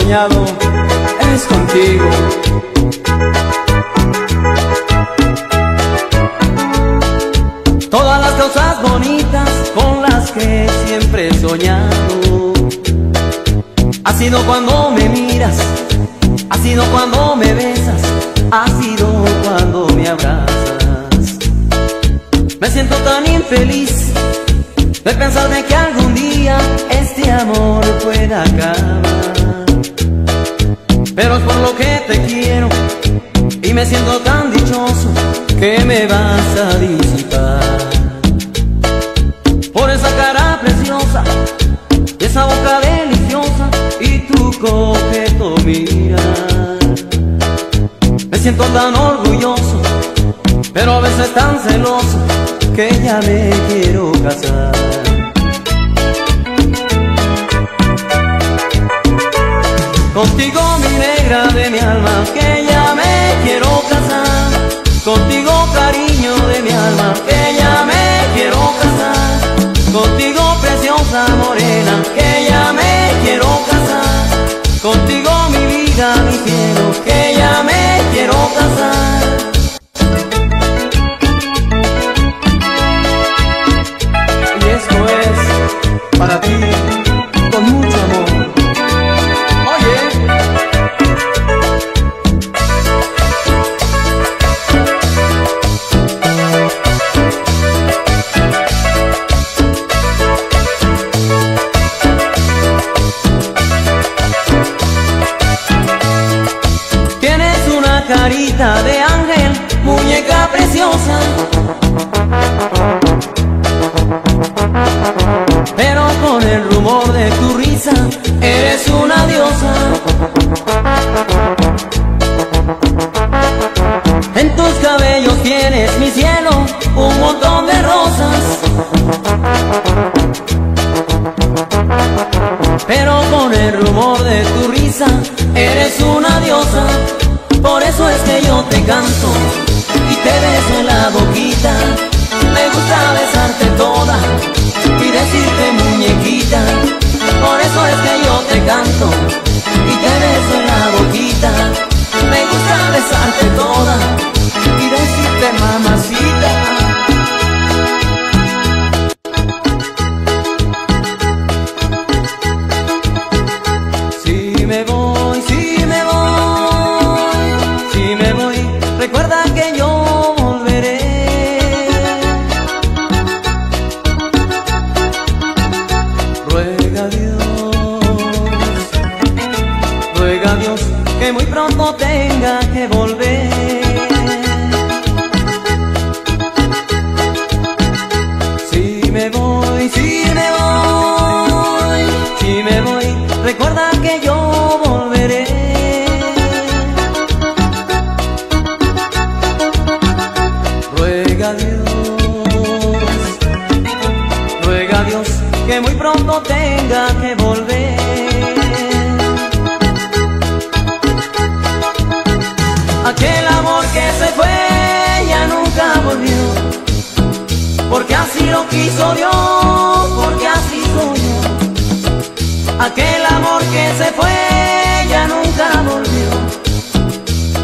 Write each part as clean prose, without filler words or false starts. soñado es contigo. Todas las cosas bonitas con las que siempre he soñado, ha sido cuando me miras, ha sido cuando me besas, ha sido cuando me abrazas. Me siento tan infeliz de pensar de que algún día este amor pueda acabar, pero es por lo que te quiero y me siento tan dichoso que me vas a disipar. Por esa cara preciosa y esa boca deliciosa y tu coqueto mirar, me siento tan orgulloso, pero a veces tan celoso, que ya me quiero casar. Contigo, mi negra de mi alma, que ya me quiero casar. Contigo, cariño de mi alma, que ya me quiero casar. Contigo, preciosa morena, que ya me quiero casar. Contigo, mi vida, mi cielo, que ya me quiero casar. Para ti, con mucho amor. Oye, tienes una carita de ángel, muñeca preciosa, pero con el rumor de tu risa eres una diosa. En tus cabellos tienes, mi cielo, un montón de rosas, pero con el rumor de tu risa eres una diosa. Por eso es que yo te canto y te beso en la boquita. Me gusta besarte toda y decirte muñequita, por eso es que yo te canto y te beso en la boquita. Me gusta besarte toda y decirte mamacita. Si me voy, si me voy, si me voy, recuerda que yo volveré. Ruega a Dios que muy pronto tenga que volver. Si me voy, si me voy, si me voy, recuerda que yo volveré. Ruega a Dios que muy pronto tenga que volver. Aquel amor que se fue ya nunca volvió, porque así lo quiso Dios, porque así soy yo. Aquel amor que se fue ya nunca volvió,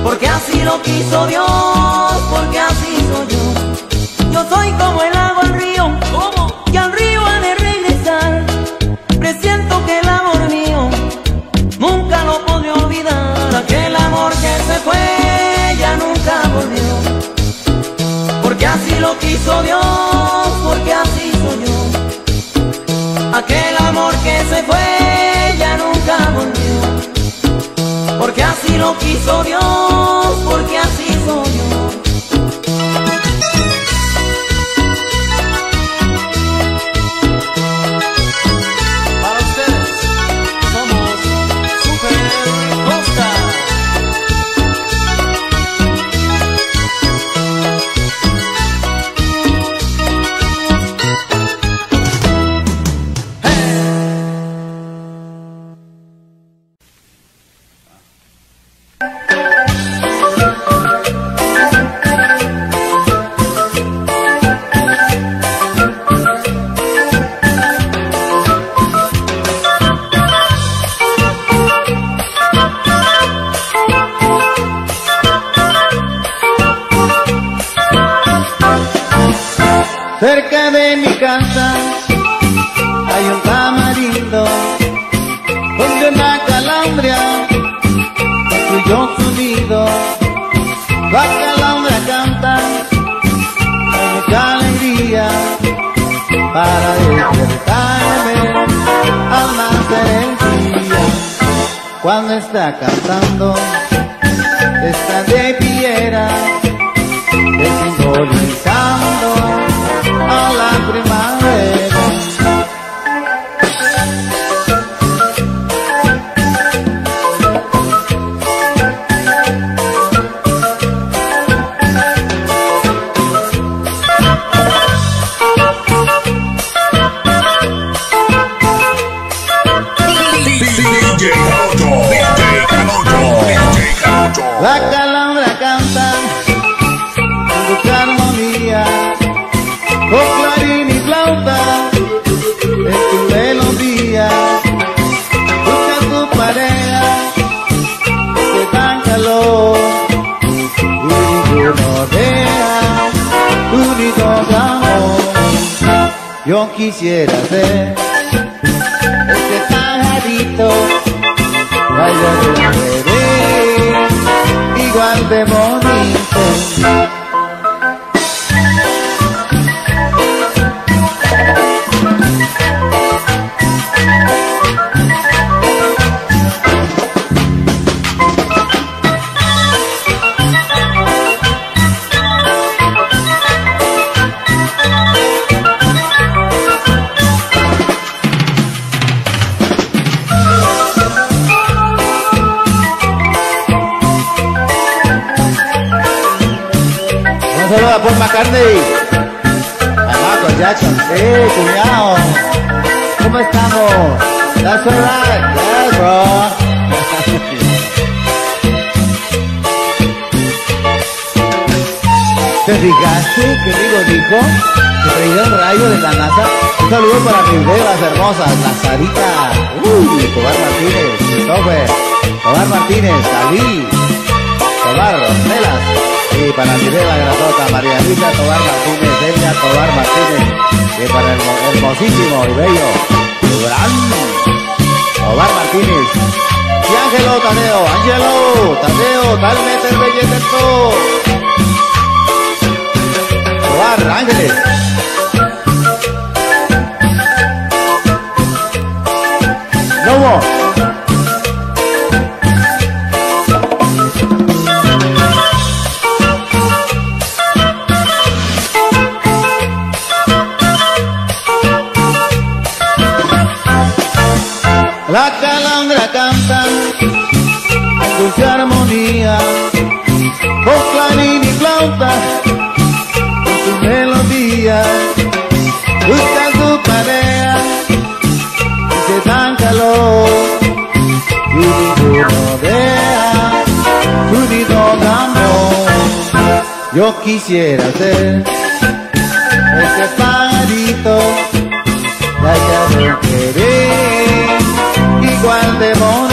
porque así lo quiso Dios, porque así soy yo. Yo soy como el agua al río, ¿cómo? Que al río han de regresar. Presiento que el amor mío nunca lo podré olvidar. Aquel amor que se fue nunca volvió, porque así lo quiso Dios, porque así soy yo. Aquel amor que se fue ya nunca volvió, porque así lo quiso Dios, porque así soy yo. Cerca de mi casa hay un tamarindo donde una calandria construyó su nido. La calandria canta con mucha alegría para despertarme al nacer el día. Cuando está cantando está de piedra simbolizando a la primavera. DJ Garocho, DJ Garocho, DJ Garocho. La calandra canta con su armonía, con clarín y flauta en su melodía. Busca tu pareja que dan calor y uno deja unidos de amor. Yo quisiera ser este pajarito, vaya de bebé, igual de bonito. Por McCartney, a Michael Jackson, sí, cuñado. ¿Cómo estamos? That's alright, yes, bro. ¿Te fijaste que Rigo dijo que traía el rayo de la NASA? Un saludo para mis bebas hermosas, la Sarita, Tobar Martínez, Christopher, Tobar Martínez, David, Tobar, Melas. Y para mi beba grasota, María Luisa Tobar Martínez, Delia Tobar Martínez. Y para el hermosísimo y bello Río Grande, Tobar Martínez. Y Ángelo Tadeo, Ángelo Tadeo, tal meter belleteto Tobar Ángeles. ¡Lobo! La calandra canta con su armonía, con clarín y flauta, con su melodía. Busca su pareja y se dan calor, y ninguno deja su nido de amor. Yo quisiera ser ese pajarito de allá del querer, igual de bonito.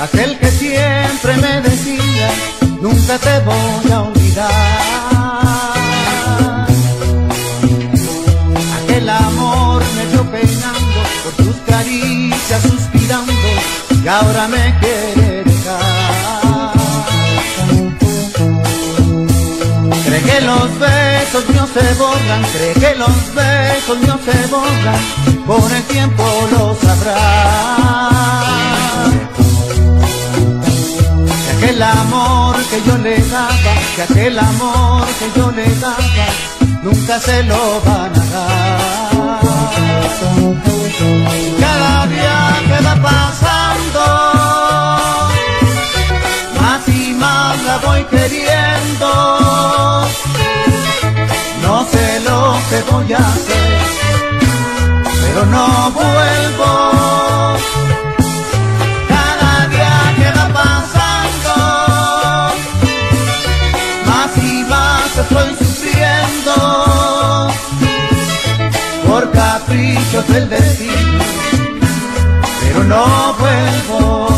Aquel que siempre me decía, nunca te voy a olvidar. Aquel amor me vio penando, por tus caricias suspirando, y ahora me quiere dejar. Cree que los besos no se borran, cree que los besos no se borran, con el tiempo lo sabrá. Que aquel amor que yo le daba, que aquel amor que yo le daba, nunca se lo van a dar. Cada día que va pasando, más y más la voy queriendo. No sé lo que voy a hacer, pero no vuelvo. Cada día que va pasando, más y más estoy sufriendo por caprichos del destino, pero no vuelvo.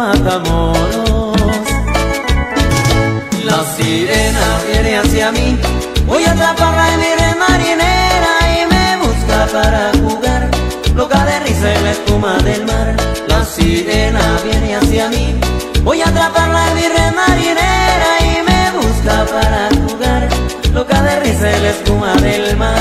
Matamoros, la sirena viene hacia mí. Voy a atraparla en mi red marinera y me busca para jugar, loca de risa en la espuma del mar. La sirena viene hacia mí. Voy a atraparla en mi red marinera y me busca para jugar, loca de risa en la espuma del mar.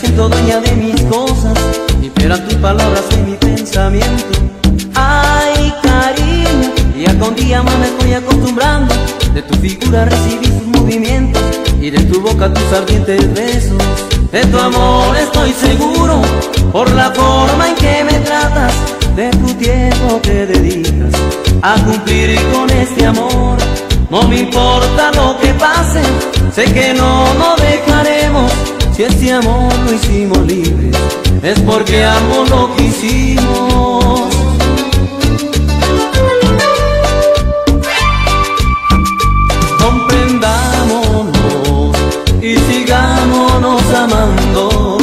siento dueña de mis cosas, liberan tus palabras en mi pensamiento. Ay, cariño, día con día más me estoy acostumbrando. De tu figura recibí sus movimientos y de tu boca tus ardientes besos. De tu amor estoy seguro por la forma en que me tratas. De tu tiempo que dedicas a cumplir con este amor. No me importa lo que pase, sé que no nos dejaremos. Si este amor lo hicimos libre, es porque ambos lo quisimos. Comprendámonos y sigámonos amando.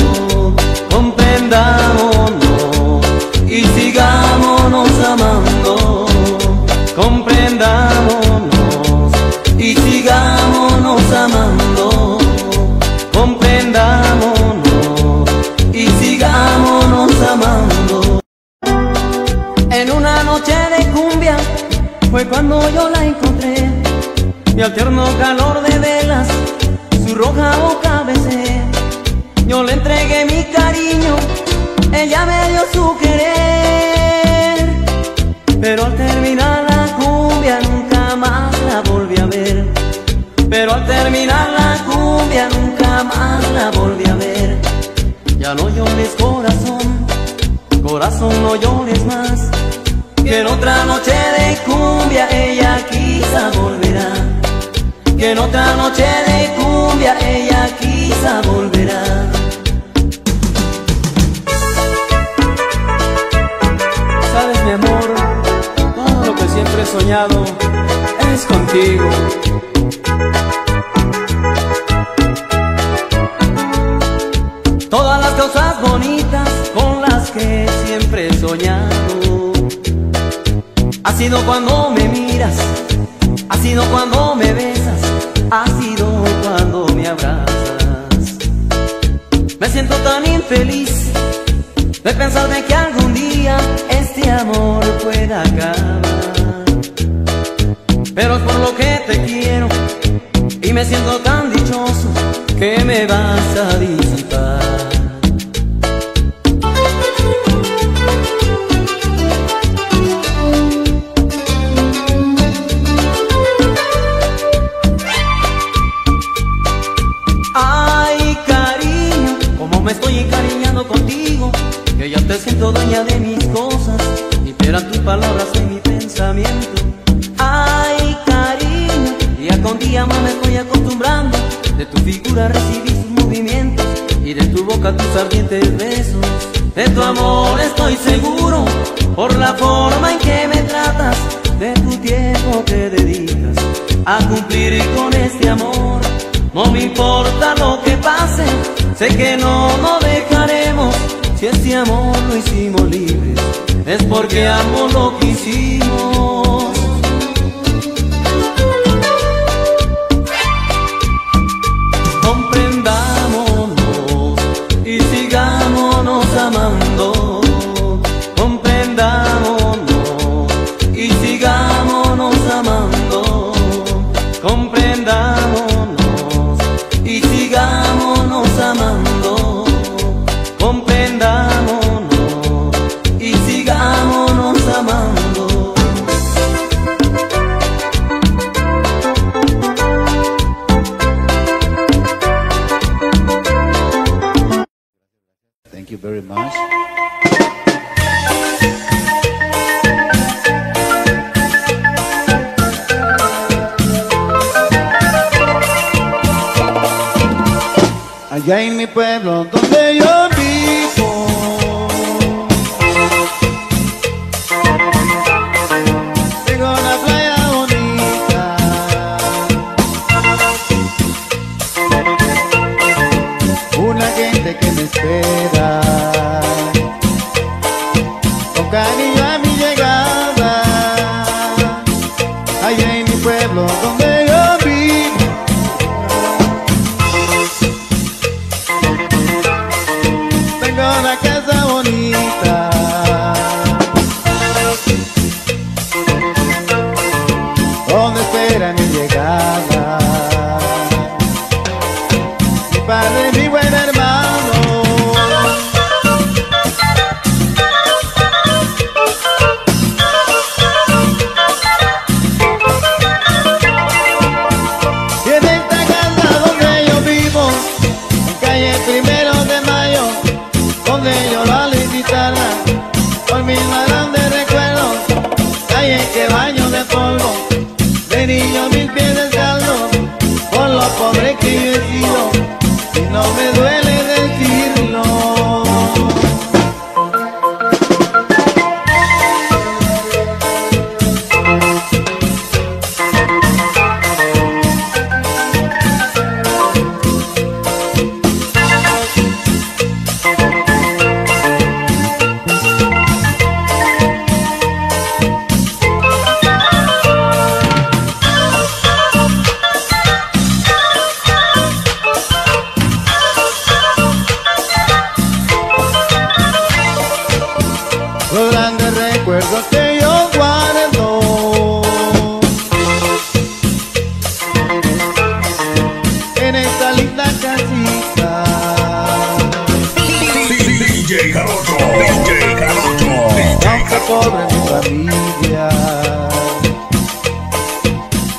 Comprendámonos y sigámonos amando. Comprendámonos y sigámonos amando. Comprendámonos y sigámonos amando. En una noche de cumbia fue cuando yo la encontré, y al tierno calor de velas su roja boca besé. Yo le entregué mi cariño, ella me dio su querer, pero al terminar la cumbia nunca más la volví a ver. Pero al terminar la cumbia nunca más la volví a ver. Ya no llores corazón, corazón no llores más, que en otra noche de cumbia ella quizá volverá. Que en otra noche de cumbia ella quizá volverá. Sabes mi amor, todo lo que siempre he soñado es contigo. Todas las cosas bonitas con las que siempre he soñado, ha sido cuando me miras, ha sido cuando me besas, ha sido cuando me abrazas. Me siento tan infeliz de pensar de que algún día este amor pueda acabar. Pero es por lo que te quiero y me siento tan dichoso que me vas a disipar. Me estoy encariñando contigo, que ya te siento dueña de mis cosas, imperan tus palabras en mi pensamiento. Ay, cariño, día con día más me estoy acostumbrando. De tu figura recibí sus movimientos y de tu boca tus ardientes besos. De tu amor estoy seguro por la forma en que me tratas. De tu tiempo que dedicas a cumplir con este amor. No me importa lo que pase, sé que no nos dejaremos. Si este amor lo hicimos libre, es porque ambos lo quisimos. Comprendámonos y sigámonos amando. Comprendámonos y sigámonos amando. Comprendámonos y sigámonos amando. Comprendámonos y sigámonos amando. Thank you very much. Allá en mi pueblo donde yo vivo, tengo una playa bonita. Una gente que me espera con cariño a mi llegada. Allá en mi pueblo donde mi padre, mi buen hermano.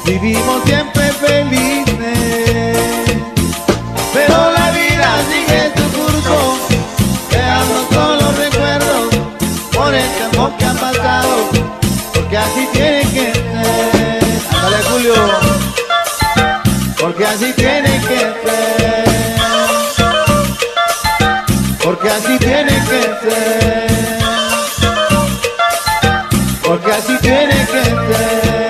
vivimos siempre felices, pero la vida sigue su curso, dejando todos los recuerdos por este amor que ha pasado, porque así tiene que ser. Dale, Julio, porque así tiene que ser, porque así tiene que ser, porque así tiene que ser.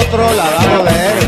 Otro la va a ver.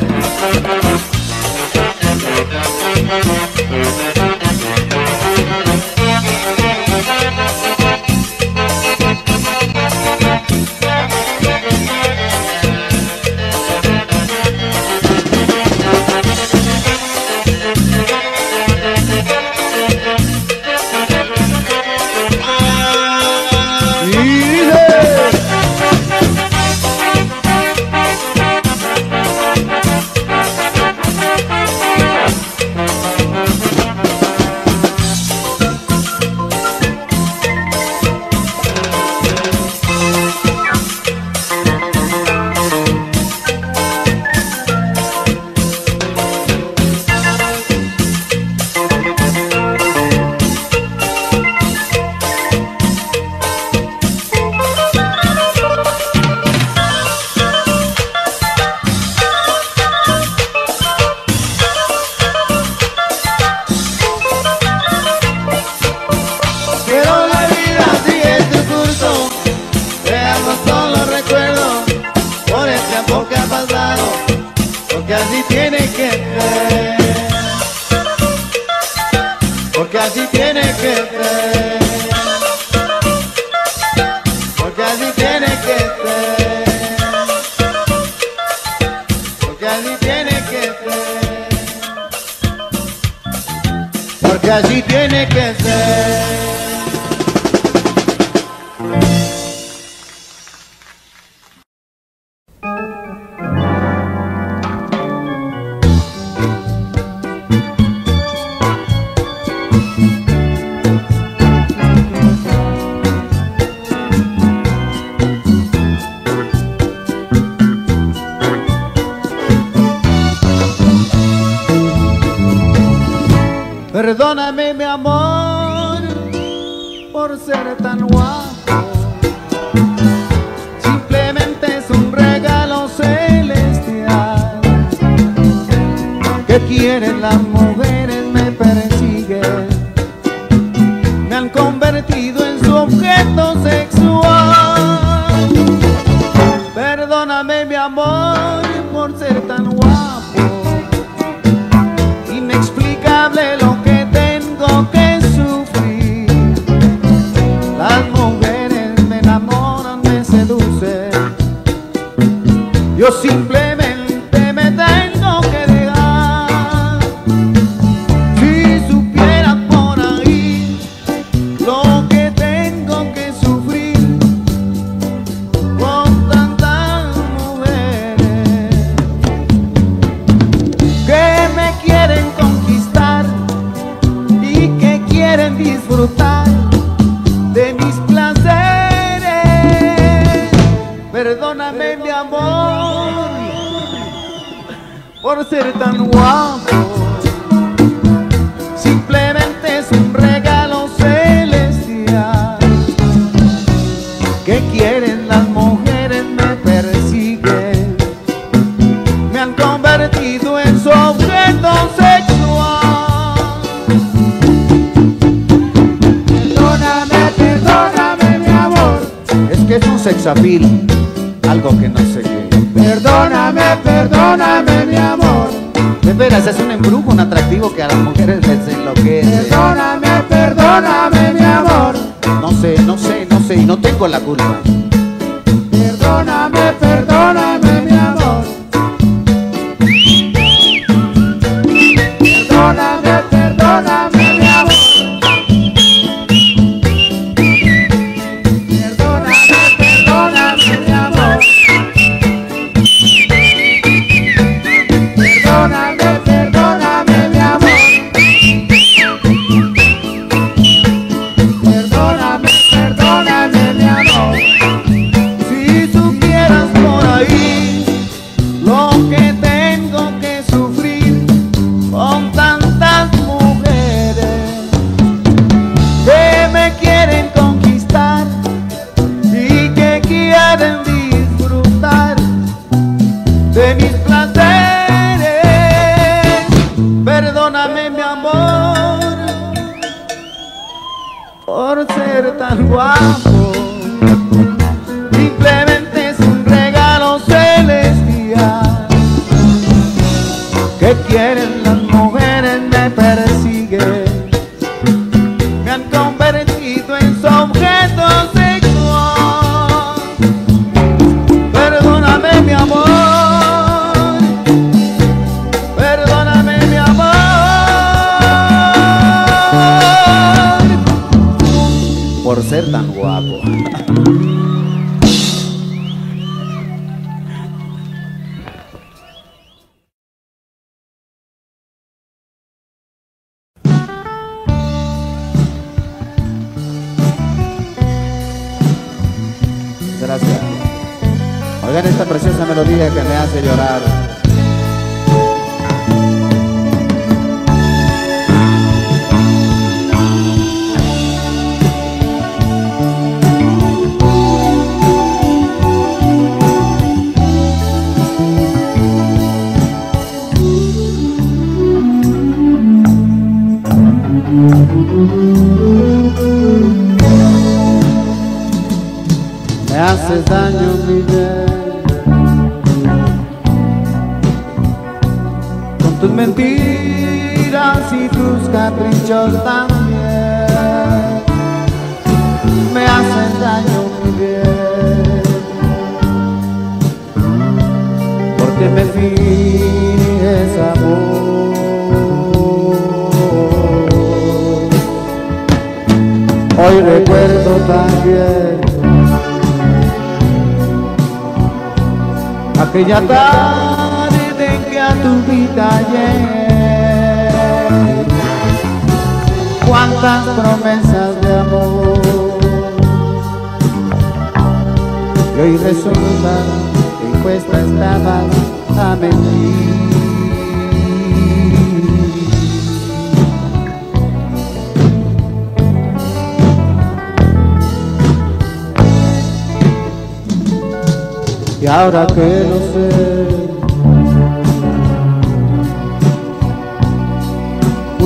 Perdóname, mi amor, por ser tan guapo. Simplemente es un regalo celestial. ¿Qué quieren las mujeres? Me persiguen. Me han convertido en su objeto sexual. Perdóname, mi amor, por ser tan guapo. Inexplicable lo que que sufrí. Las mujeres me enamoran, me seducen. Yo simplemente me tengo que dejar. Si supiera por ahí lo que tengo que sufrir con tantas mujeres que me quieren conquistar, que quieren disfrutar de mis placeres. Perdóname, mi amor, por ser tan guapo. Simplemente es un regalo celestial. ¿Qué quieren las mujeres? Me persiguen. Me han convertido en su objeto sexual. que es un sexapil, algo que no sé qué. Perdóname, perdóname mi amor. De veras, es un embrujo, un atractivo que a las mujeres les enloquece. Perdóname, perdóname mi amor. No sé, no sé, no sé, y no tengo la culpa. Perdóname, perdóname mi amor. Perdóname, perdóname mi amor. Perdóname, perdóname mi amor. Perdóname, perdóname mi amor. Perdóname, perdóname mi amor. Si supieras por ahí lo que tengo que sufrir con tantas mujeres que me quieren conquistar y que quieren disfrutar de mis placeres. Perdóname mi amor por ser tan guapo. Simplemente es un regalo celestial que quieren las mujeres, me persiguen, me han convertido en su objeto sexual. Perdóname mi amor, perdóname mi amor por ser tan guapo. Gracias. Oigan esta preciosa melodía que me hace llorar. Haces daño, mi bien, con tus mentiras y tus caprichos también. Me haces daño, mi bien, porque me finges amor. Hoy recuerdo también aquella tarde en que a tu vida ayer, cuántas promesas de amor, y hoy resulta que encuesta estaba a mentir. Y ahora que lo sé,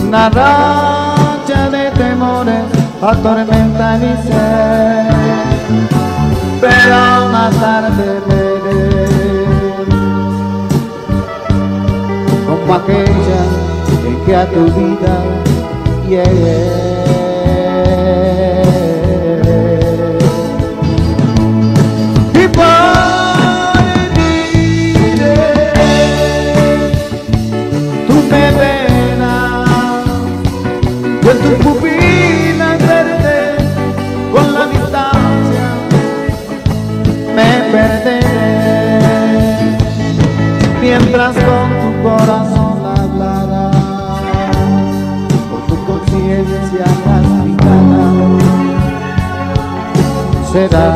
una racha de temores atormenta mi ser, pero más tarde veré como aquella en que a tu vida llegué. Y tu pupila verde, con la distancia me perderé, mientras con tu corazón hablarás, con tu conciencia palpitada será.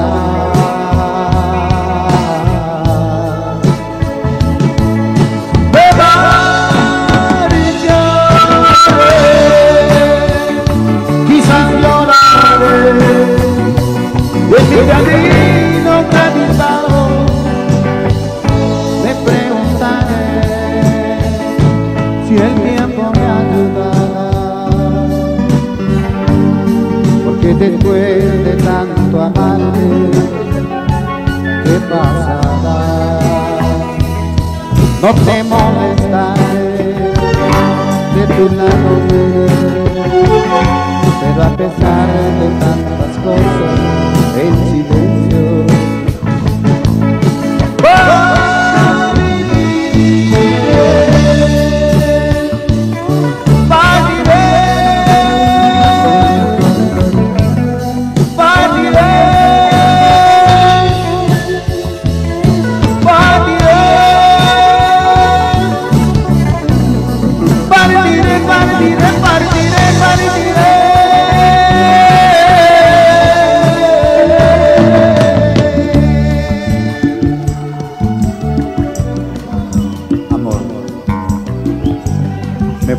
El camino transitado me preguntaré si el tiempo me ayudará, porque después de tanto amarte no te molestaré, de tu lado veré, pero a pesar de tantas cosas, en silencio. ¡Oh!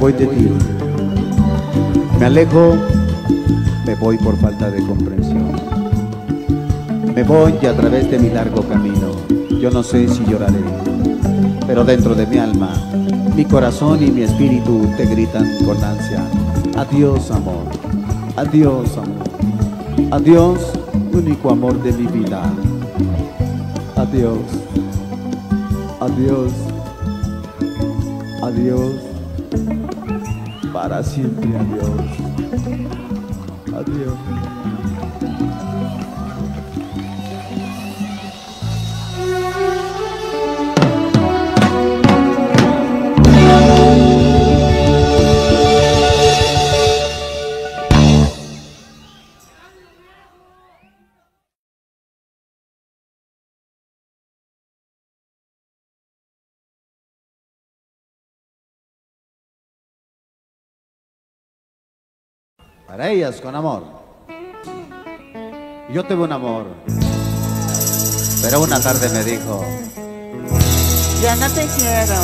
De ti. Me alejo, me voy por falta de comprensión. Me voy y a través de mi largo camino, yo no sé si lloraré, pero dentro de mi alma, mi corazón y mi espíritu te gritan con ansia. Adiós amor, adiós amor, adiós único amor de mi vida. Adiós, adiós, adiós. Para siempre, adiós. Adiós. Para ellas con amor. Yo tuve un amor, pero una tarde me dijo: ya no te quiero.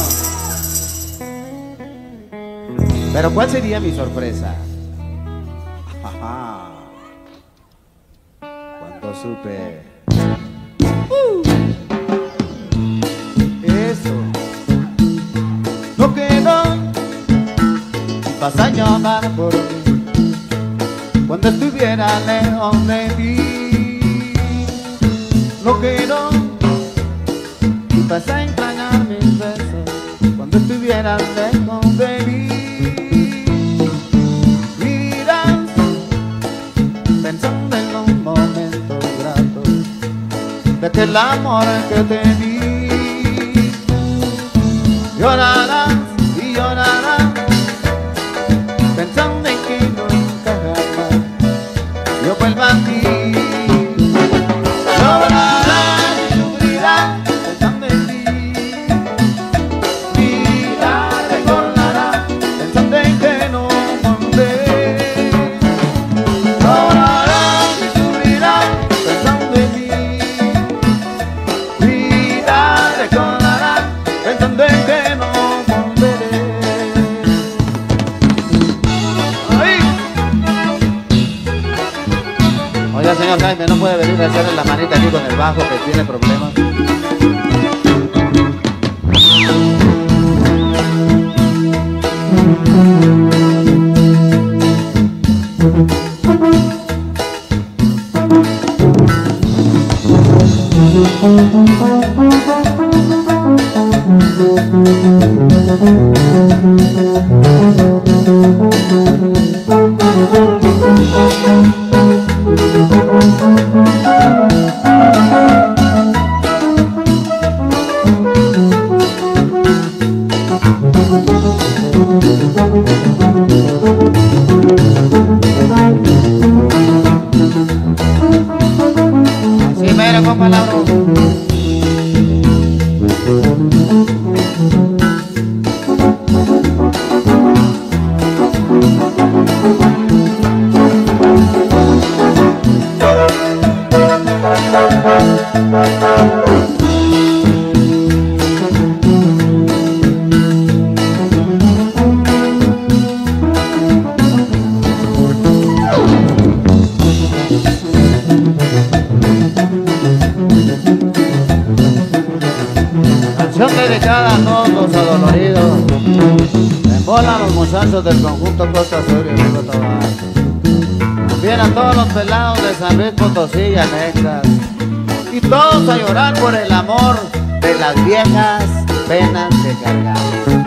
Pero ¿cuál sería mi sorpresa? Ajá. Cuando supe eso no quedó. Vas a llamar por mí cuando estuviera lejos de ti, lo quiero y vas a extrañar mis besos cuando estuviera lejos de mí. Mira, pensando en un momento grato de aquel amor que te di, llorarás y llorarás pensando en que yo vuelvo a ti. Llorarás y sufrirás pensando en ti. Mira, recordarás pensando en que no volveré. Llorarás y sufrirás pensando en ti. Mira, recordarás pensando en que no volveré. Oiga, señor Jaime, no puede venir a hacerle la manita aquí con el bajo que tiene problemas. Del conjunto Costa Azul y Río Bravo. También a todos los pelados de San Luis Potosí y Anexas. Y todos a llorar por el amor de las viejas penas te cargamos.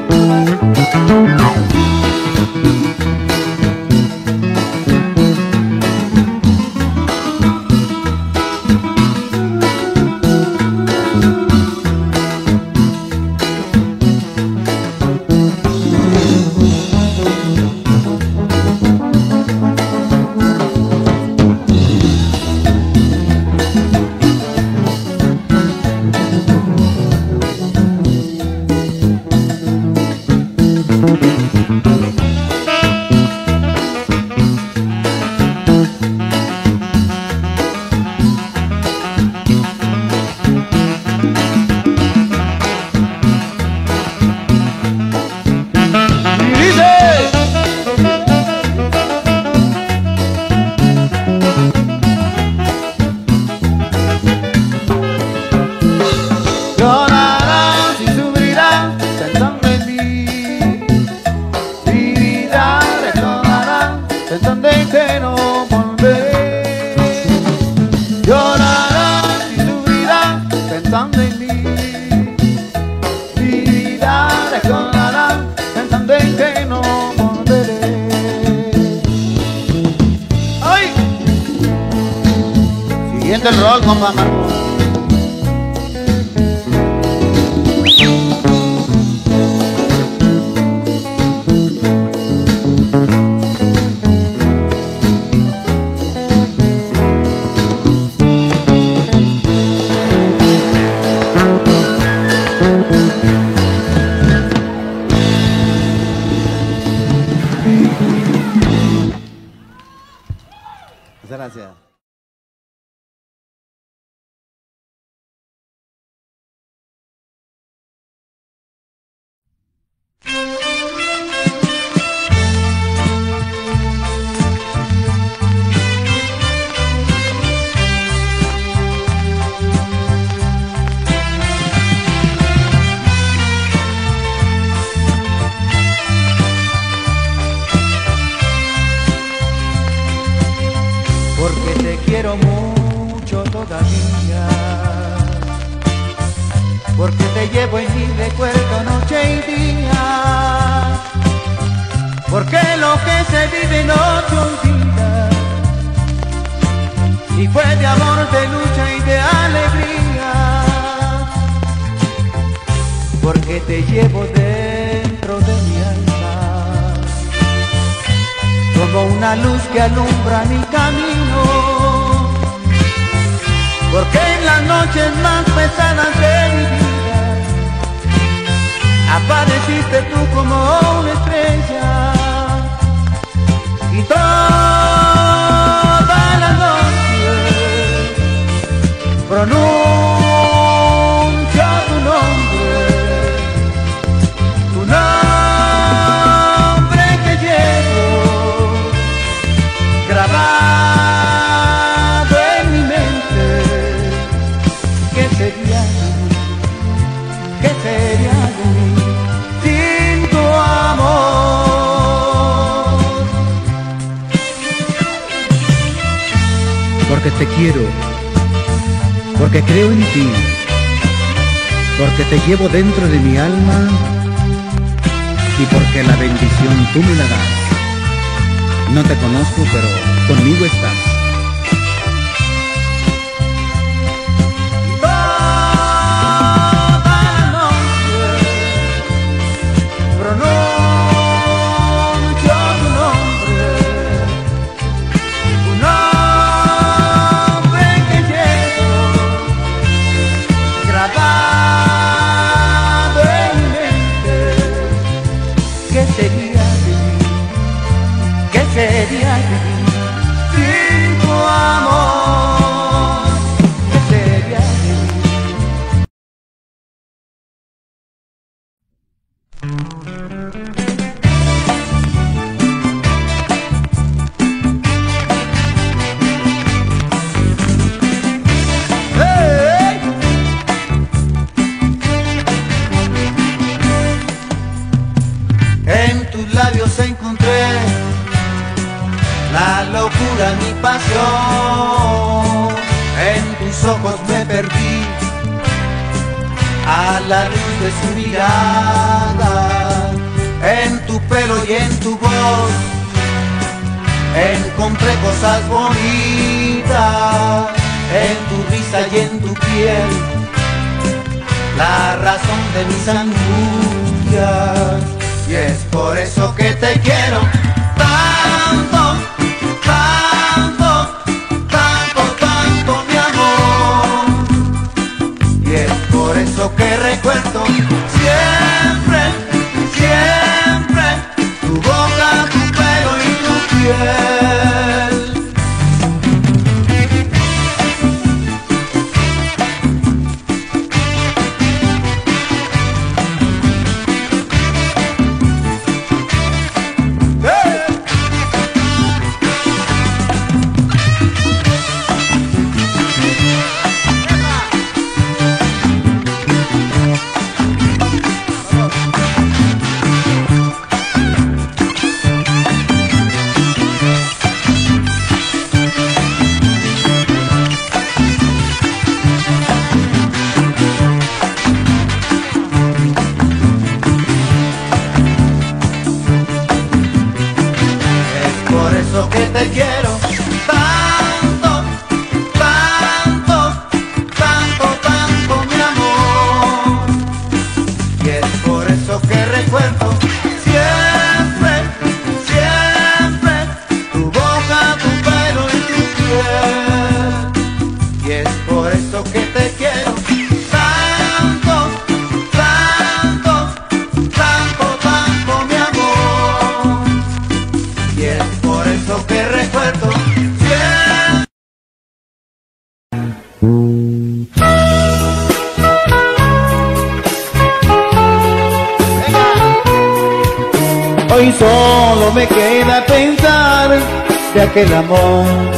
brillar la luz de su mirada, en tu pelo y en tu voz, encontré cosas bonitas, en tu risa y en tu piel, la razón de mis angustias, y es por eso que te quiero tanto, tanto, tanto, tanto, mi amor, y es por eso que recuerdo siempre, siempre, tu boca, tu pelo y tu piel. El amor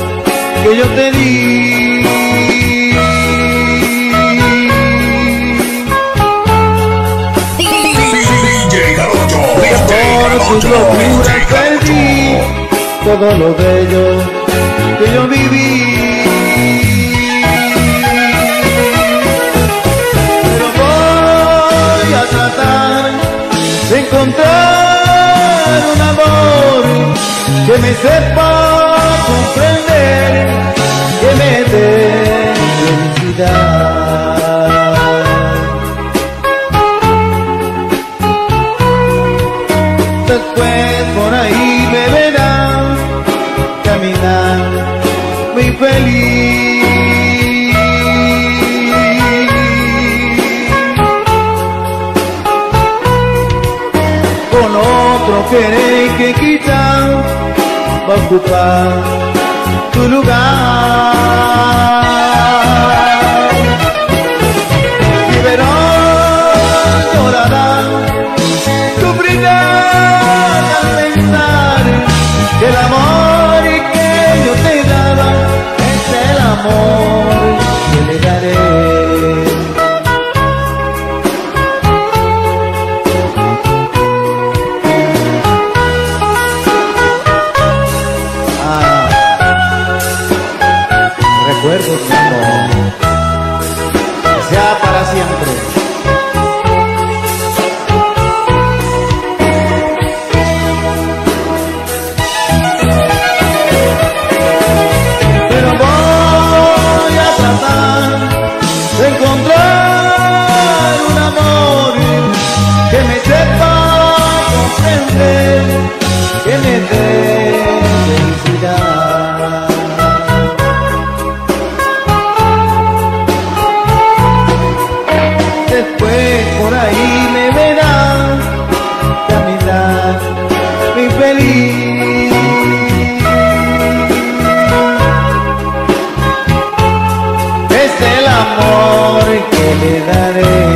que yo te di, DJ Garocho, por tus locuras perdí todo lo bello que yo viví, pero voy a tratar de encontrar un amor que me sepa comprender, que me dé felicidad. Después por ahí me verán caminar muy feliz, con otro querer que quitar va a ocupar tu lugar. Y verás, llorarás, sufrirás al pensar que el amor que yo te daba es el amor que le daré. Recuerdos de amor, que sea para siempre. Pero voy a tratar de encontrar un amor que me sepa comprender, que me dé felicidad. Por ahí me verán caminar muy feliz, es el amor que le daré,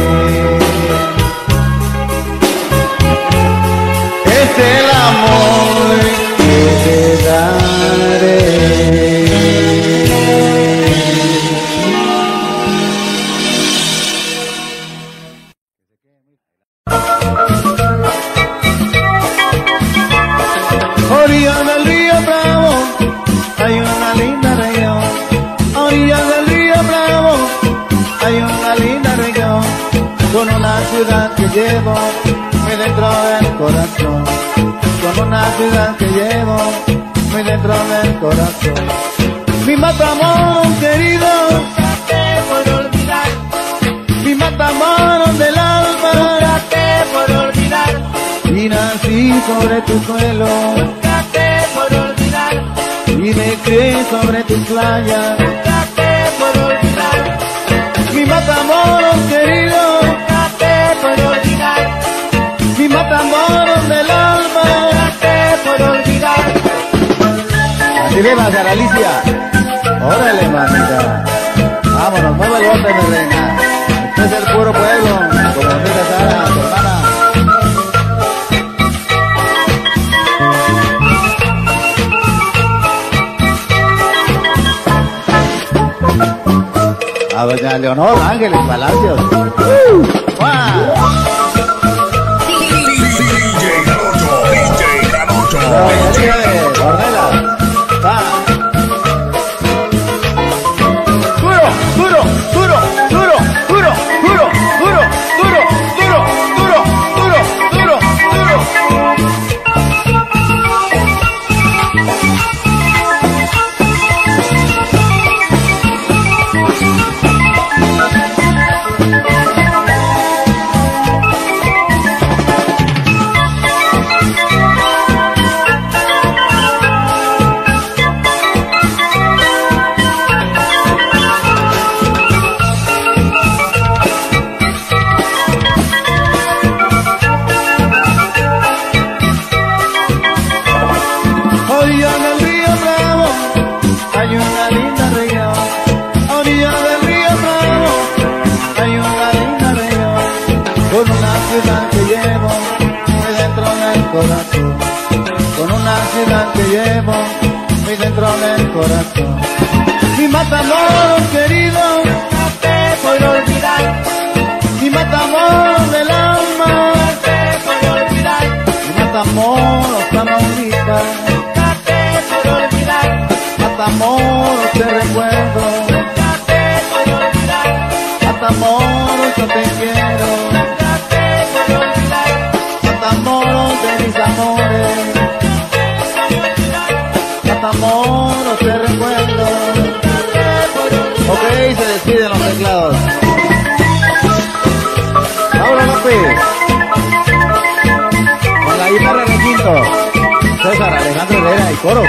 es el amor que le daré. Hay una linda región, llevo muy dentro del corazón, como una ciudad que llevo muy dentro del corazón. Mi Matamoros querido, nunca te por olvidar. Mi Matamoros del alma, nunca te por olvidar. Y nací sobre tu suelo, nunca te por olvidar. Y me crié sobre tus playas, nunca te por olvidar. Mi Matamoros querido, nunca te por olvidar. Mi Matamoros del alma, nunca te por olvidar. Así le va, Sara Lecky. Órale, manita. Vámonos, mueve el bote, mi reina. Este es el puro pueblo, como dice Sara, tu hermana. A doña Leonor Ángeles Palacios. DJ Garocho, DJ Garocho, DJ Ornella. Duro, duro, duro, duro, duro, duro, duro, duro, duro, duro, duro, duro, duro. Corazón. Mi Matamoros querido, nunca te puedo olvidar. Mi Matamoros del alma, nunca te puedo olvidar. Mi Matamoros Tamaulipas, nunca te puedo olvidar. Matamoros te recuerdo, nunca te puedo olvidar. Matamoros yo te quiero, nunca te puedo olvidar. Matamoros de mis amores, Matamoros te recuerdo. Ok, se despiden los teclados. Ahora López con la guitarra en el quinto, César Alejandro Herrera y coro.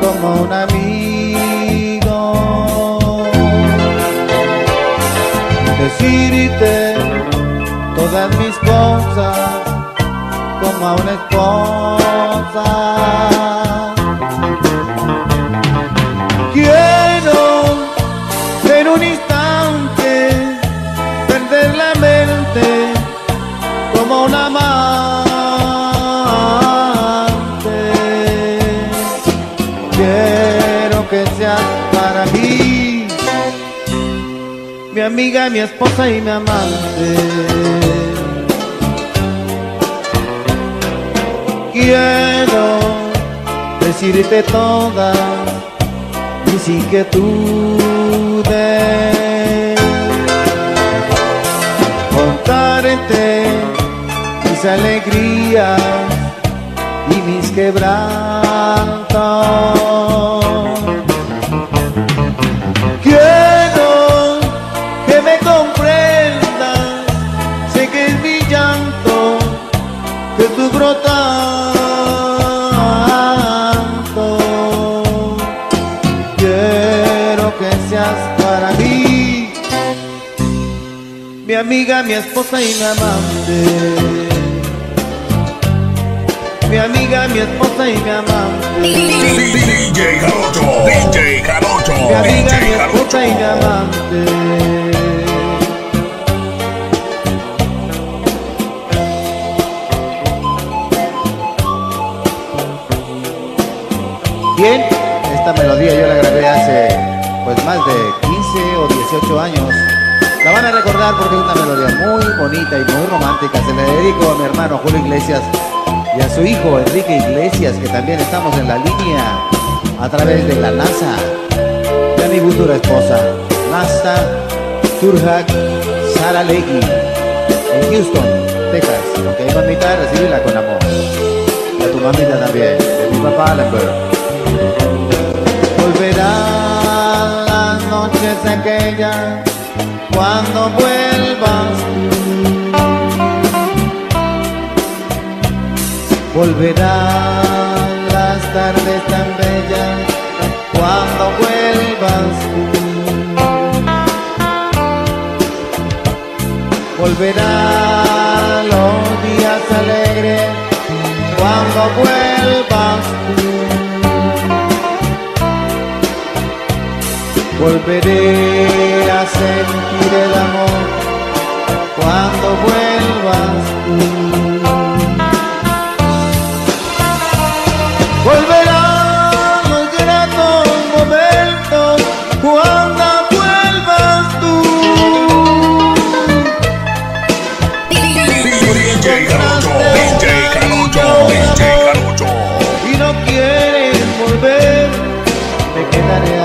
Como un amigo, decirte todas mis cosas como a una esposa. Quiero en un instante perder la mente como una amante. Para mí, mi amiga, mi esposa y mi amante. Quiero decirte todas mis inquietudes, contarte mis alegrías y mis quebrantos. Quiero que me comprendas, sé que es mi llanto, que es tu brotanto. Quiero que seas para mí, mi amiga, mi esposa y mi amante. Mi amiga, mi esposa y mi amante. DJ Garocho, DJ Garocho, mi amiga, mi esposa y mi amante. de hace pues más de 15 o 18 años. La van a recordar porque es una melodía muy bonita y muy romántica. Se le dedico a mi hermano Julio Iglesias y a su hijo Enrique Iglesias, que también estamos en la línea a través de la NASA, de mi futura esposa, NASA Turjak Sara Lecky, en Houston, Texas. Ok, mamita, recibirla con amor. A tu mamita también, de mi papá la cuero. Volverán las noches aquellas cuando vuelvas tú. Volverán las tardes tan bellas cuando vuelvas tú. Volverán los días alegres cuando vuelvas tú. Volveré a sentir el amor cuando vuelvas tú. Volverán los gratos momentos cuando vuelvas tú. DJ Garocho, DJ Garocho, DJ Garocho. Si no quieres volver, te quedaré a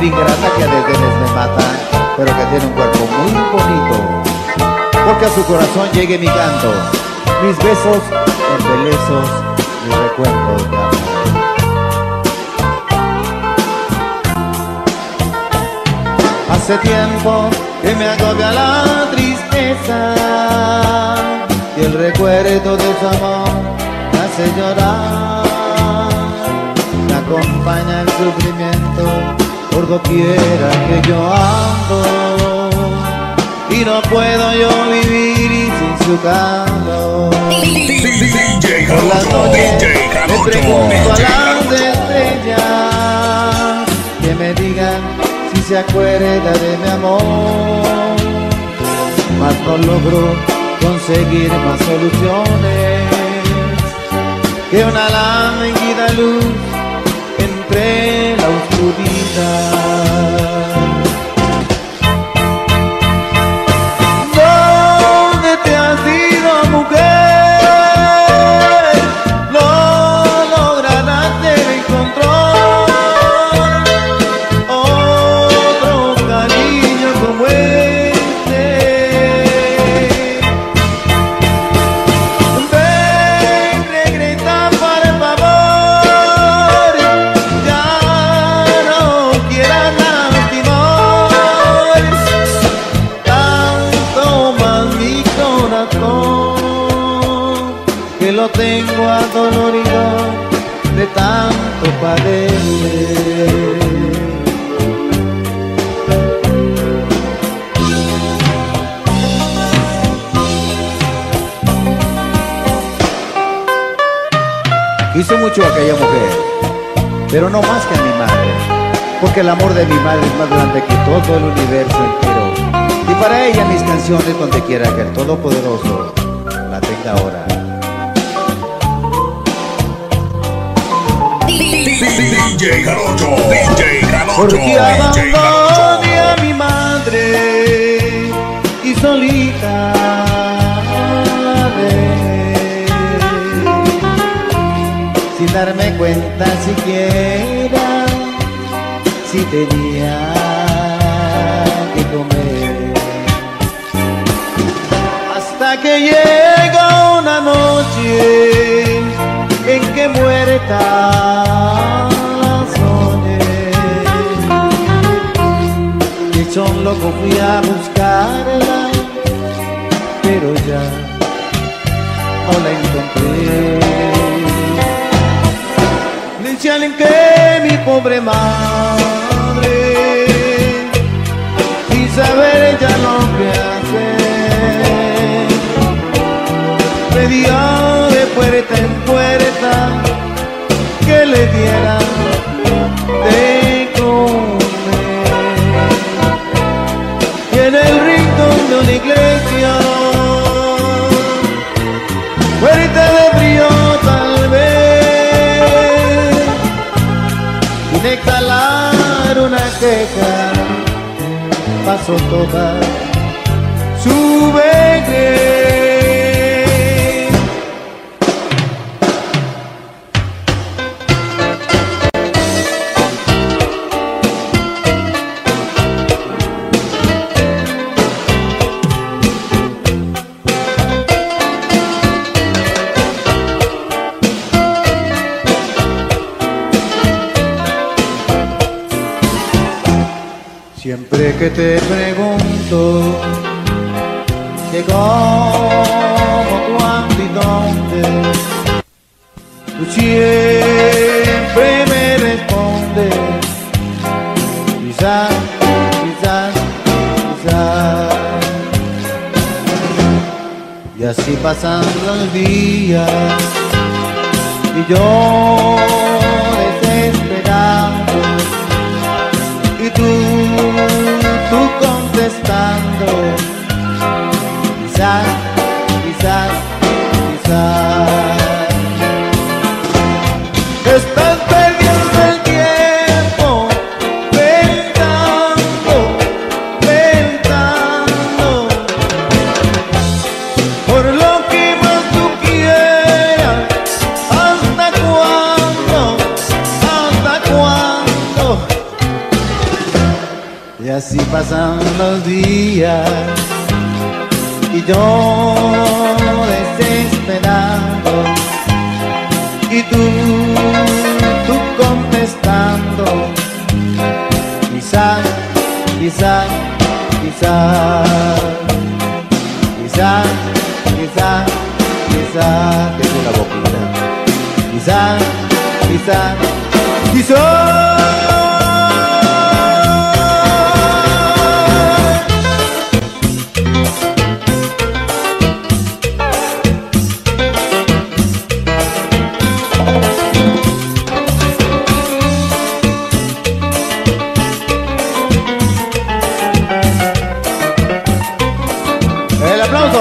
ingrata que a veces me mata, pero que tiene un cuerpo muy bonito, porque a su corazón llegue mi canto, mis besos, mis belezos, mis recuerdos de amor. Hace tiempo que me agobia la tristeza y el recuerdo de su amor me hace llorar. Me acompaña el sufrimiento por doquiera que yo ando, y no puedo yo vivir sin su calor. Por las noches le pregunto a las estrellas que me digan si se acuerda de mi amor, mas no logro conseguir más soluciones que una lánguida luz entre la oscuridad. ¿Dónde te has ido, mujer? No lograrás el encontrar otro cariño como este. Ven, regresa, por favor, ya tengo adolorido de tanto padecer. Hizo mucho aquella mujer, pero no más que a mi madre, porque el amor de mi madre es más grande que todo el universo entero, y para ella mis canciones, donde quiera que el Todopoderoso la tenga ahora. DJ Garocho, DJ Garocho. Porque abandoné a mi madre y solita dejé, sin darme cuenta siquiera si tenía que comer, hasta que llegó una noche en que muerta soñé. corazón loco fui a buscarla, pero ya no la encontré. Le decían que mi pobre madre, sin saber ella lo que hacer, pedía de puerta en puerta que le diera de comer. Y en el rincón de una iglesia, puerta de frío tal vez, sin exhalar una queja, pasó toda su vejez. Siempre que te pregunto que cómo, cuándo y dónde, tú siempre me respondes quizás, quizás, quizás. Y así pasan los días y yo desesperado, y tú contestando quizás, quizás, quizás. Estás perdiendo el tiempo pensando, pensando por lo que más tú quieras. ¿Hasta cuándo? ¿Hasta cuándo? Y así pasan los días y yo desesperado, y tú contestando quizás, quizás, quizás, quizás, quizás, quizás. Tengo una boquita. Quizás, quizás, quizás.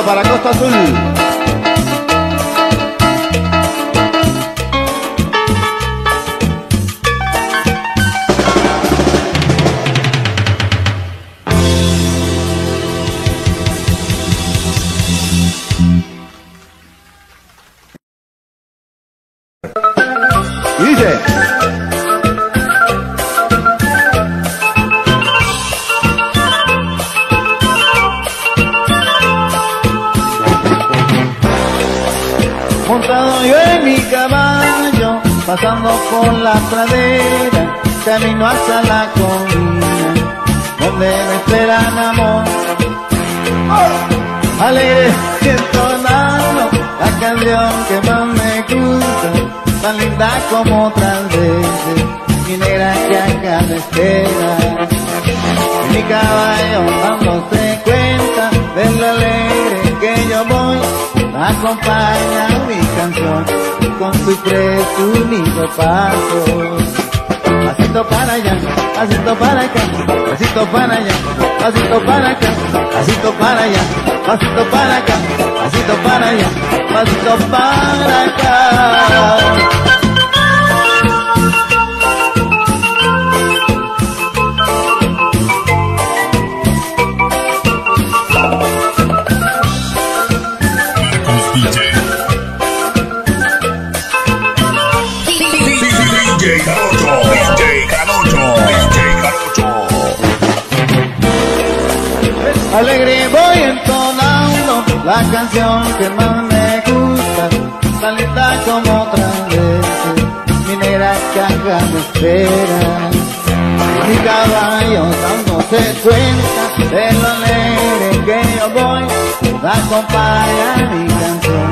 Para Costa Azul. Y dice, pasando por la pradera, camino hacia la colina, donde me esperan amor. ¡Oh! Alegre y entonado, la canción que más me gusta, tan linda como otras veces, mi negra que acá me espera. Mi caballo dándose cuenta de lo alegre que yo voy, acompaña mi canción con su presumido paso. Pasito para allá, pasito para acá, pasito para allá, pasito para acá, pasito para allá, pasito para acá, pasito para allá, pasito para acá. Alegre voy entonando la canción que más me gusta, tan linda como otras veces, mi negra caja me espera. Mi caballo dándose cuenta de lo alegre que yo voy, acompaña mi canción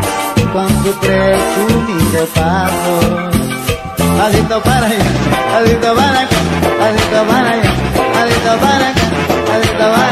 con su presumido paso. Pasito para allá, pasito para acá, pasito para allá, pasito para acá, pasito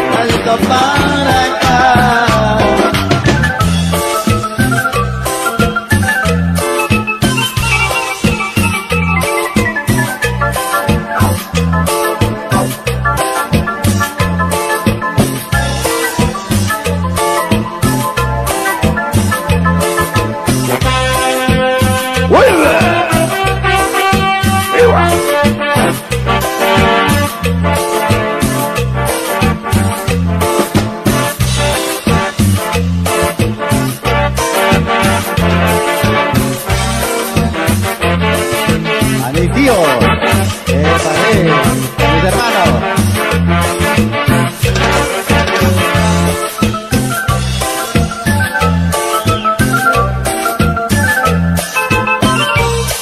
para allá,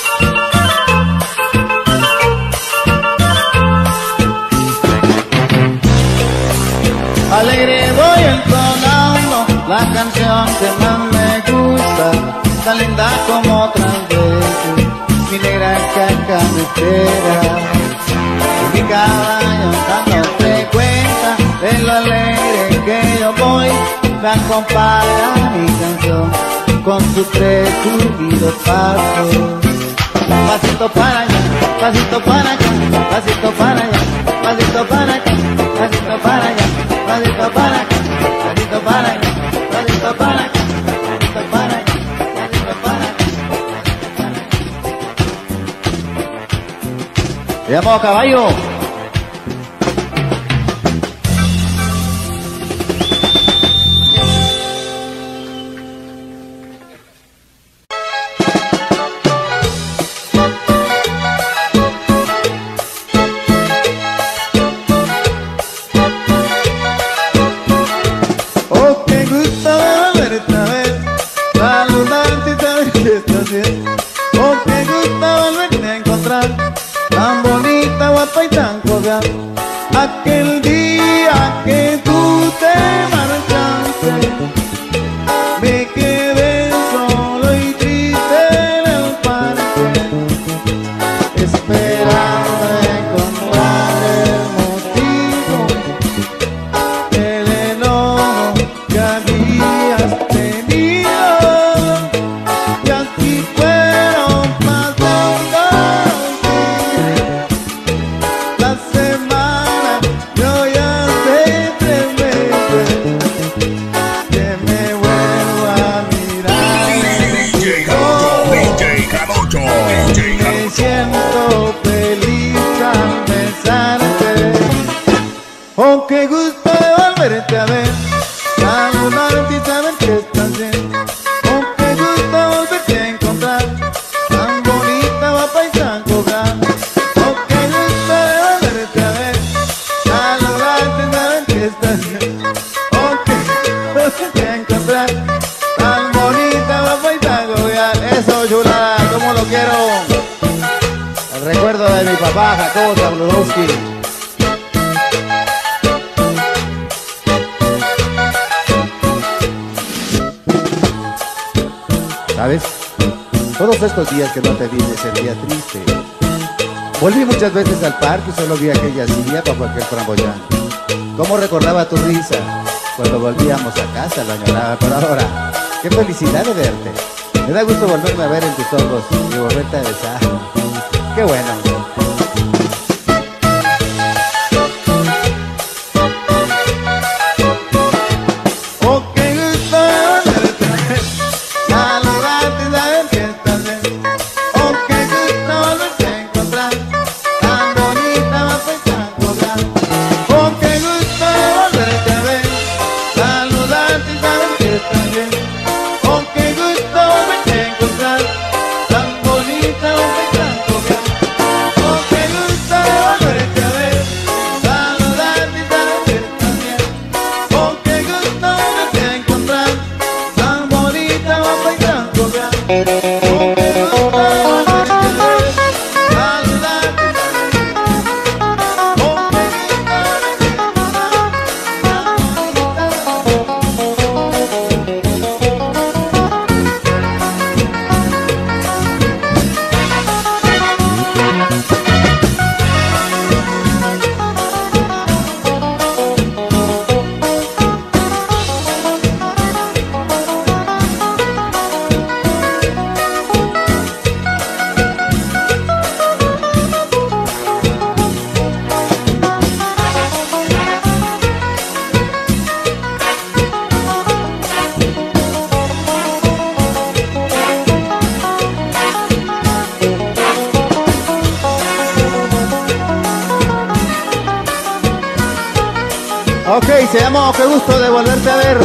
pasito para acá, pasito para allá, pasito para acá. Compara mi canción con su presumido paso. Pasito para allá, pasito para acá, pasito para allá, pasito para acá, pasito para allá, pasito para acá, pasito para allá, pasito para acá, pasito para allá, pasito para acá. ¡Veamos, caballo! Solo vi aquella silla bajo aquel framboyán. Cómo recordaba tu risa cuando volvíamos a casa, la lloraba. Pero ahora, qué felicidad de verte. Me da gusto volverme a ver en tus ojos y volverte a besar. Qué bueno. Ok, se llamó Qué Gusto de Volverte a Ver.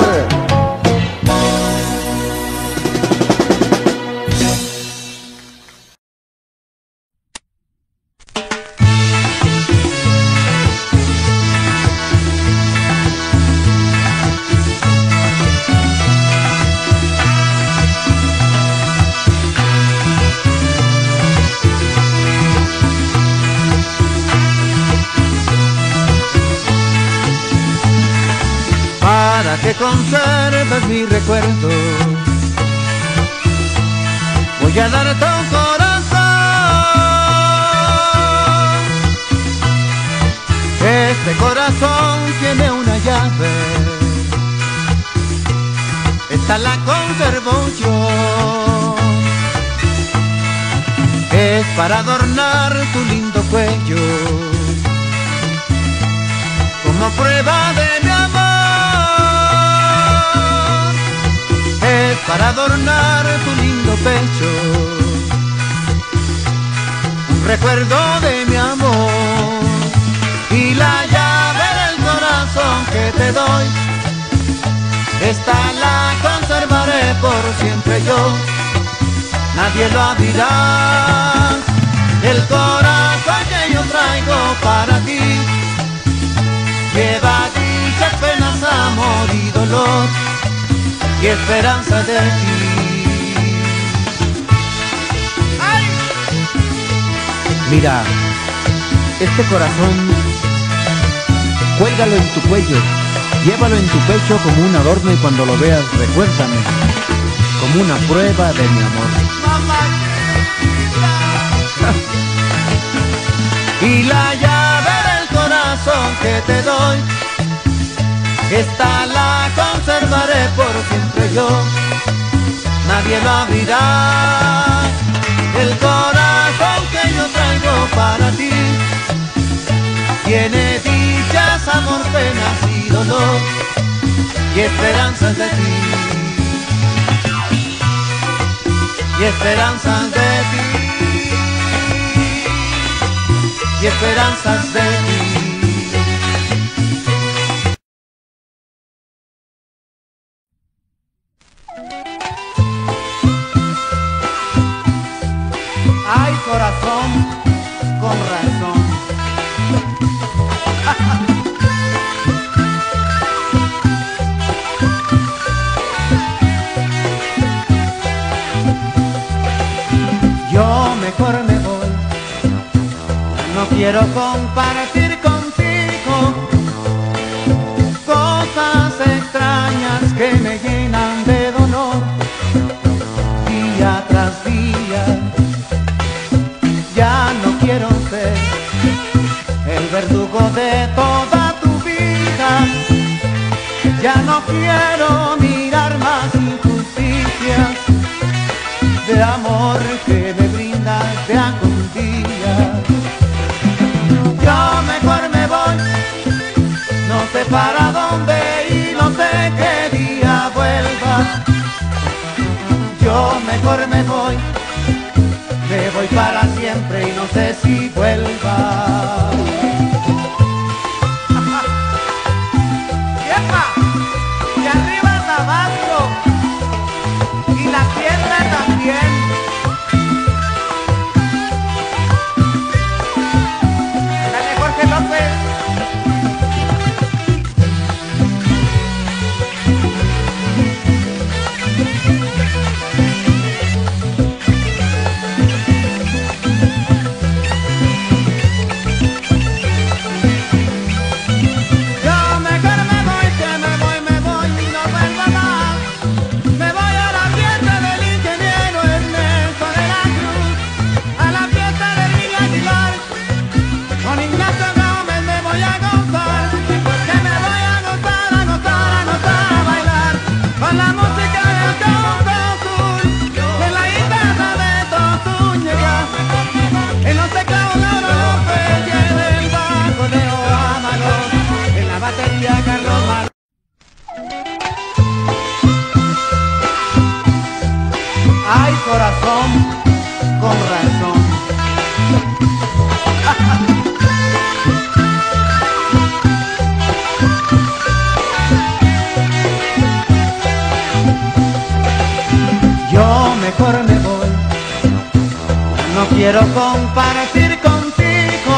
Conservas mi recuerdo, voy a darte un corazón. Este corazón tiene una llave, esta la conservo yo. Es para adornar tu lindo cuello, como prueba de mi amor. Para adornar tu lindo pecho, un recuerdo de mi amor. Y la llave del corazón que te doy, esta la conservaré por siempre yo. Nadie lo abrirá. El corazón que yo traigo para ti lleva dichas penas, amor y dolor y esperanza de ti. ¡Ay! Mira, este corazón, cuélgalo en tu cuello, llévalo en tu pecho como un adorno, y cuando lo veas recuérdame, como una prueba de mi amor. Y la llave del corazón que te doy, esta la conservaré por siempre yo. Nadie lo abrirá. El corazón que yo traigo para ti tiene dichas, amor, penas y dolor y esperanzas de ti, y esperanzas de ti, y esperanzas de ti. Corazón, con razón. Yo mejor me voy, no quiero compartir contigo cosas extrañas que me llenan de dolor día tras día. Ya no quiero ser el verdugo de toda tu vida. Ya no quiero mirar más injusticias de amor que me brindas de algún día. Yo mejor me voy, no sé para dónde y no sé qué día vuelva. Yo mejor me voy, me voy para siempre y no sé si vuelva. ¡Yepa! ¡Y arriba Tabasco! ¡Y la tierra también! ¡Dale, Jorge López! Quiero compartir contigo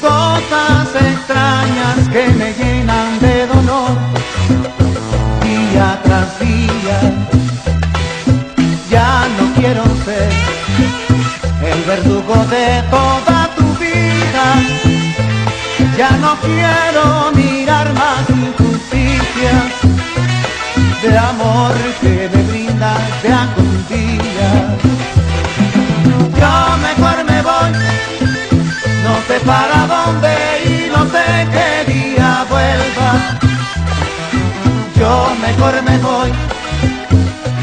cosas extrañas que me llenan de dolor día tras día. Ya no quiero ser el verdugo de toda tu vida. Ya no quiero mirar más injusticias de amor que me brindas de algún día. Yo mejor me voy, no sé para dónde y no sé qué día vuelva. Yo mejor me voy,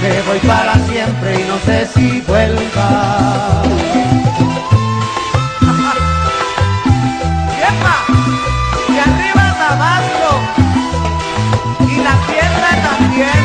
me voy para siempre y no sé si vuelva. ¡Yepa! ¡Y arriba Tabasco! ¡Y la tierra también!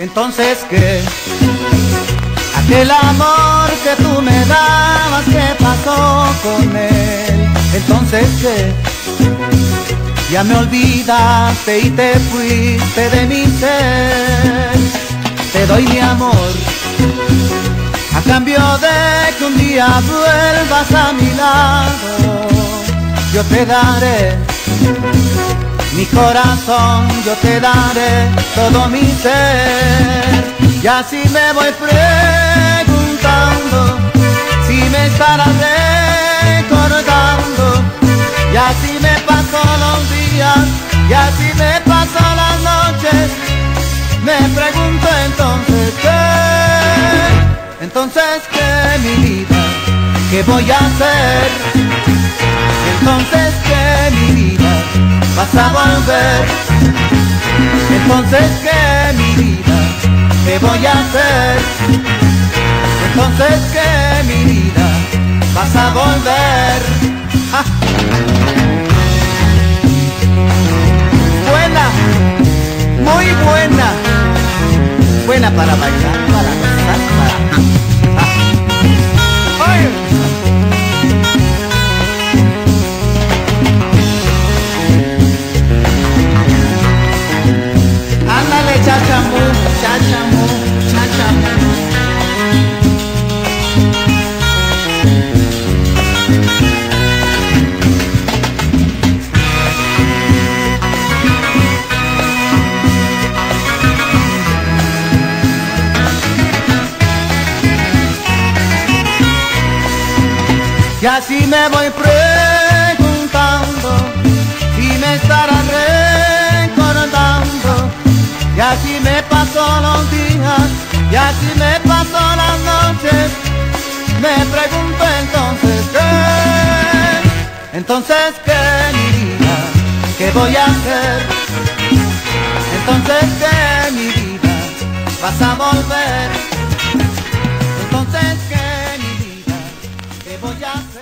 Entonces que aquel amor que tú me dabas, ¿qué pasó con él? Entonces que ya me olvidaste y te fuiste de mi ser. Te doy mi amor a cambio de que un día vuelvas a mi lado. Yo te daré mi corazón, yo te daré todo mi ser. Y así me voy preguntando si me estarás recordando. Y así me paso los días, y así me paso las noches. Me pregunto entonces qué, entonces qué, mi vida, ¿qué voy a hacer? Entonces qué, mi vida, vas a volver. Entonces que mi vida, ¿qué voy a hacer? Entonces que mi vida, vas a volver. ¡Ja! Buena, muy buena, buena para bailar, para gozar, para... ¡Ja! ¡Oye! Chachamú, chachamú, chachamú. Y así me voy preguntando si me estarás recordando. Y así me pasó los días, y así me pasó las noches. Me pregunto entonces qué, entonces qué, mi vida, ¿qué voy a hacer? Entonces qué, mi vida, vas a volver. Entonces qué, mi vida, ¿qué voy a hacer?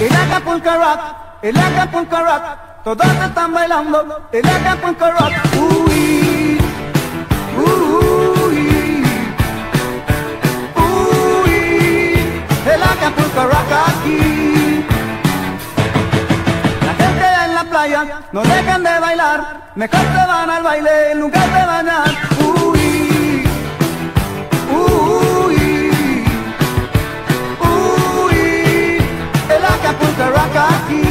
El Acapulco Rock, todos están bailando el Acapulco Rock. Uy, uy, no dejan de bailar, mejor te van al baile, nunca te van a... Uy, uy, uy, el Acapulco Rock aquí.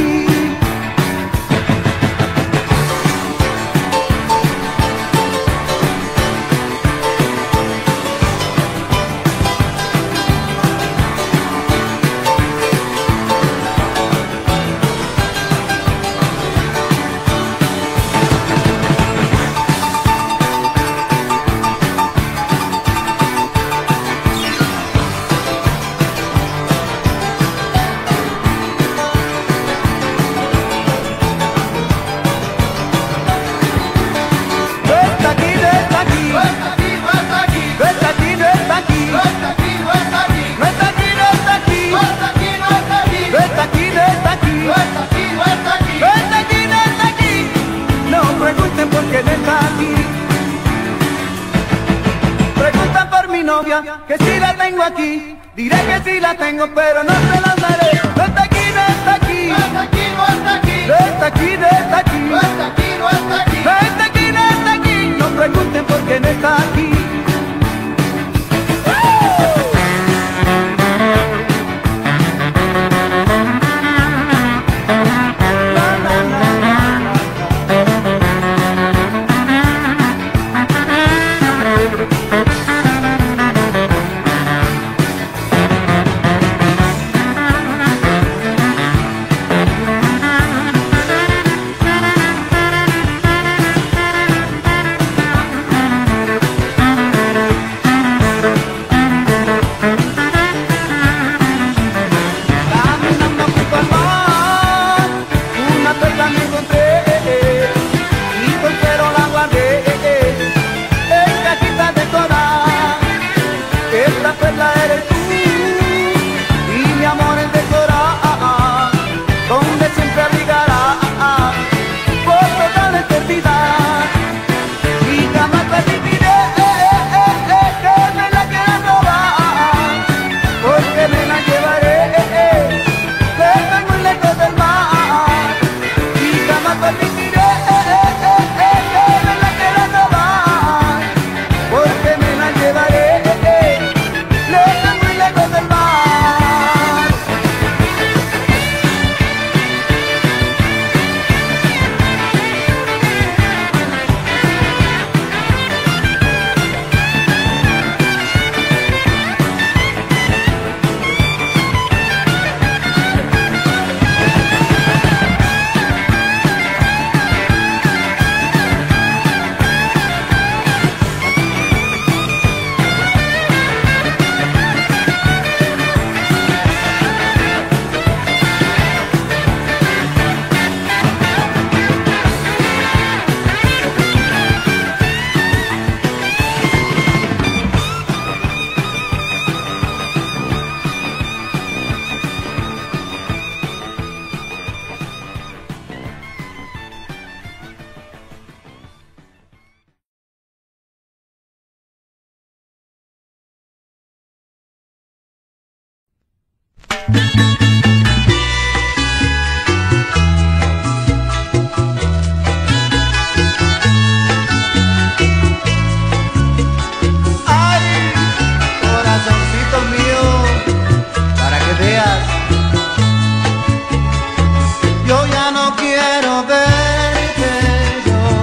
Que si la tengo aquí, diré que si la tengo, pero no se la daré. No está aquí, no está aquí, no está aquí, no está aquí, no está aquí, no está aquí, no está aquí, no está aquí, no está aquí, no está aquí. No pregunten por qué no está aquí. Yo ya no quiero verte sufrir.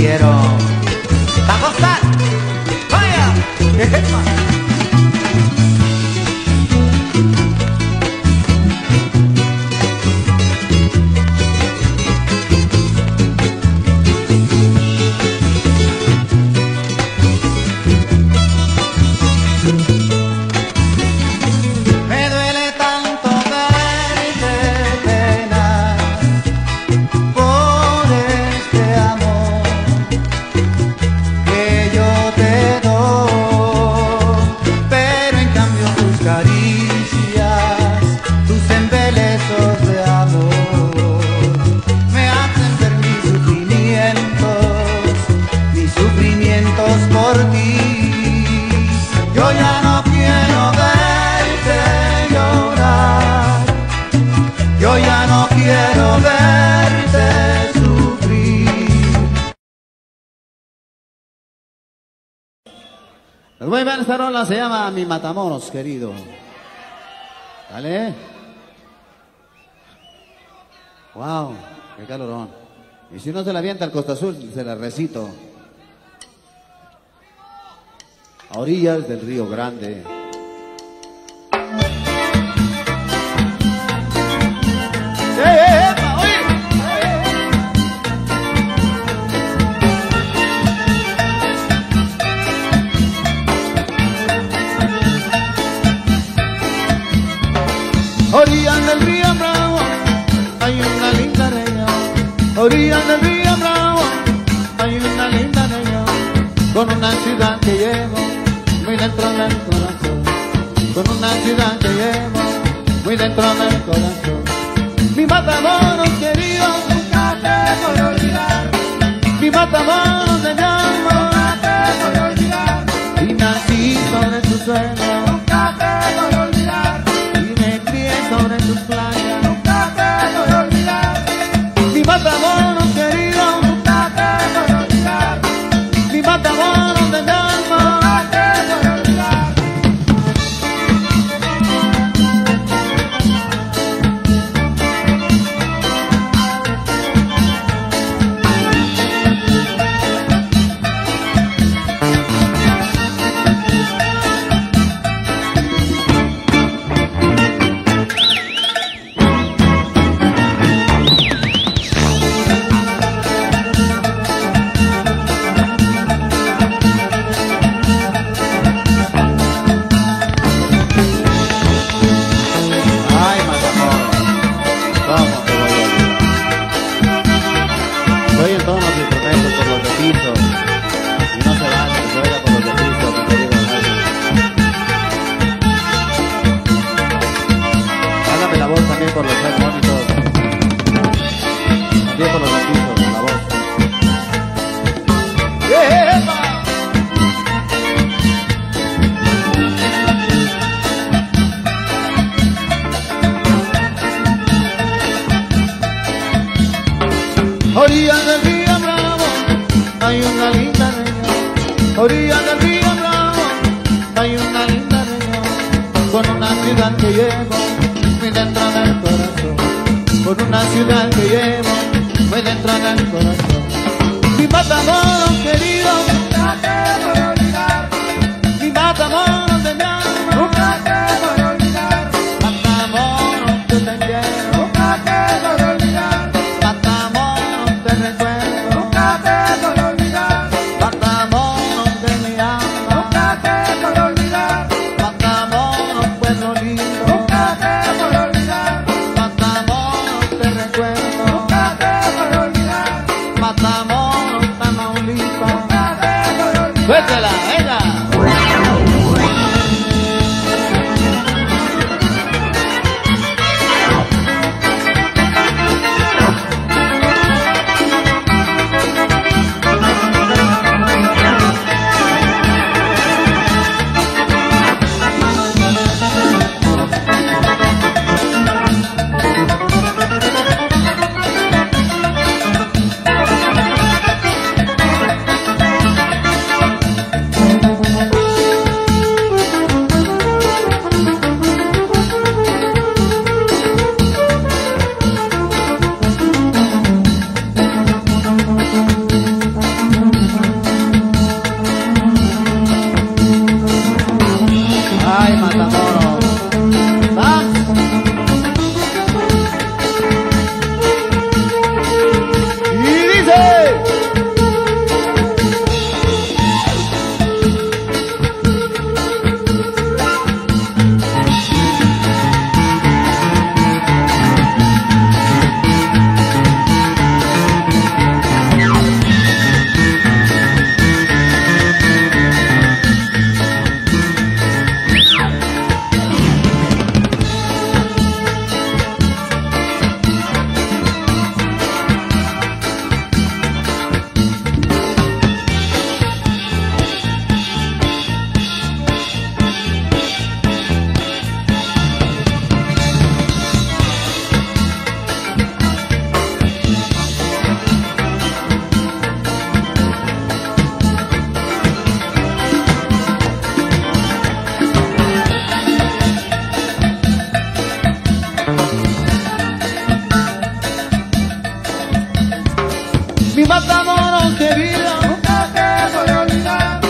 quiero. ¡Va a costar! ¡Vaya! Muy bien, esta rola se llama Mi Matamoros, querido. Dale. Wow, qué calorón. Y si no se la avienta el Costa Azul, se la recito. A orillas del Río Grande. Orillas del Río Bravo, hay una linda niña. Orillas del Río Bravo, hay una linda niña. Con una ciudad que llevo muy dentro del corazón. Con una ciudad que llevo muy dentro del corazón. Mi Matamoros querido, nunca te voy a olvidar. Mi Matamoros de mi alma, nunca te voy a olvidar. Y nací sobre tu suelo, nunca te voy a olvidar. Sobre tus playas, nunca te voy a olvidar. Mi Matamoros querido, nunca te voy a olvidar. Mi Matamoros de mi alma, nunca te voy a Matamoros de vida, nunca te voy a olvidar.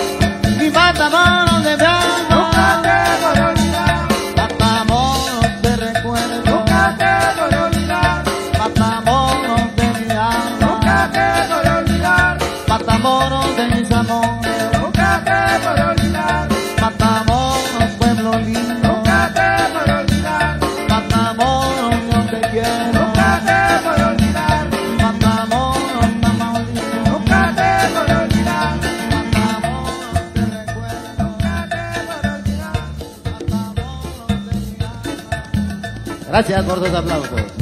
Y Matamoros de blanco, nunca te voy a olvidar. Matamoros de recuerdo, nunca te voy a olvidar. Matamoros de mi alma, nunca te voy a olvidar. Matamoros de mis amores, nunca te voy a olvidar. Matamoros, pueblo lindo, nunca te voy a olvidar. Matamoros, yo te quiero, nunca te voy a olvidar. Matamoros, mamá, nunca te voy a olvidar. Matamoros, te recuerdo, nunca te voy a olvidar. Matamoros, te olvidar. Gracias por tus aplausos.